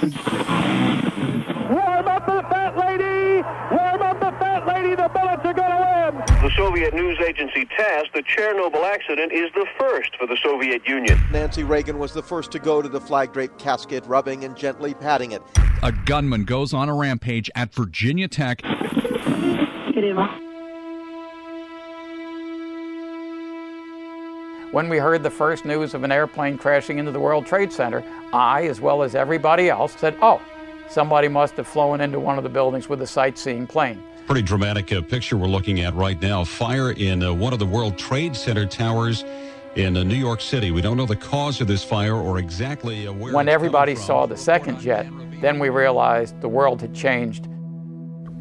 The Soviet news agency TASS, the Chernobyl accident is the first for the Soviet Union. Nancy Reagan was the first to go to the flag-draped casket, rubbing and gently patting it. A gunman goes on a rampage at Virginia Tech. When we heard the first news of an airplane crashing into the World Trade Center, I, as well as everybody else, said, oh, somebody must have flown into one of the buildings with a sightseeing plane. Pretty dramatic picture we're looking at right now. Fire in one of the World Trade Center towers in New York City. We don't know the cause of this fire or exactly where. When everybody saw the second jet, then we realized the world had changed.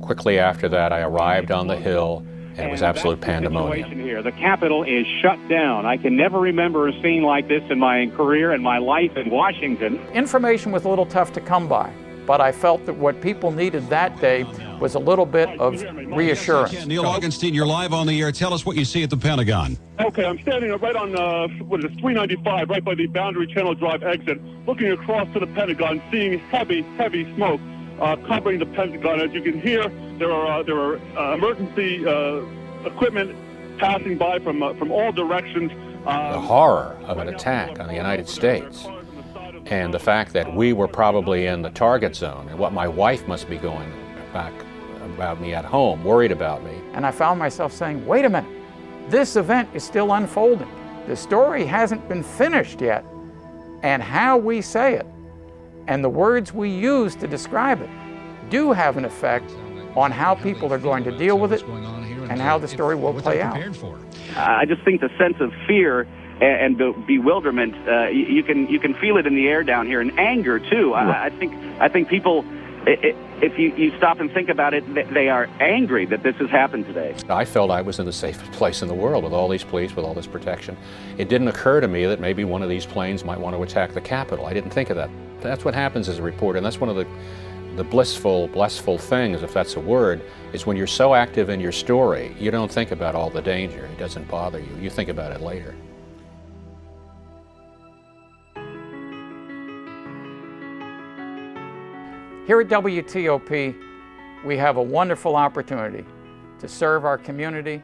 Quickly after that, I arrived on the hill, and it was absolute pandemonium. Here, the Capitol is shut down. I can never remember a scene like this in my career and my life in Washington. Information was a little tough to come by, but I felt that what people needed that day was a little bit of reassurance. Yes, Neil Augenstein, you're live on the air. Tell us what you see at the Pentagon. Okay, I'm standing right on, 395, right by the Boundary Channel Drive exit, looking across to the Pentagon, seeing heavy, heavy smoke covering the Pentagon. As you can hear, there are emergency equipment passing by from all directions. The horror of an attack on the United States, and the fact that we were probably in the target zone, and what my wife must be going back about me at home, worried about me. And I found myself saying, wait a minute, this event is still unfolding. The story hasn't been finished yet, and how we say it and the words we use to describe it do have an effect on how people are going to deal with it and how the story will play out. I just think the sense of fear and the bewilderment, you can feel it in the air down here, and anger too. I think people, if you stop and think about it, they are angry that this has happened today. I felt I was in the safest place in the world with all these police, with all this protection. It didn't occur to me that maybe one of these planes might want to attack the Capitol. I didn't think of that. That's what happens as a reporter, and that's one of the blissful things, if that's a word, is when you're so active in your story, you don't think about all the danger. It doesn't bother you. You think about it later. Here at WTOP, we have a wonderful opportunity to serve our community,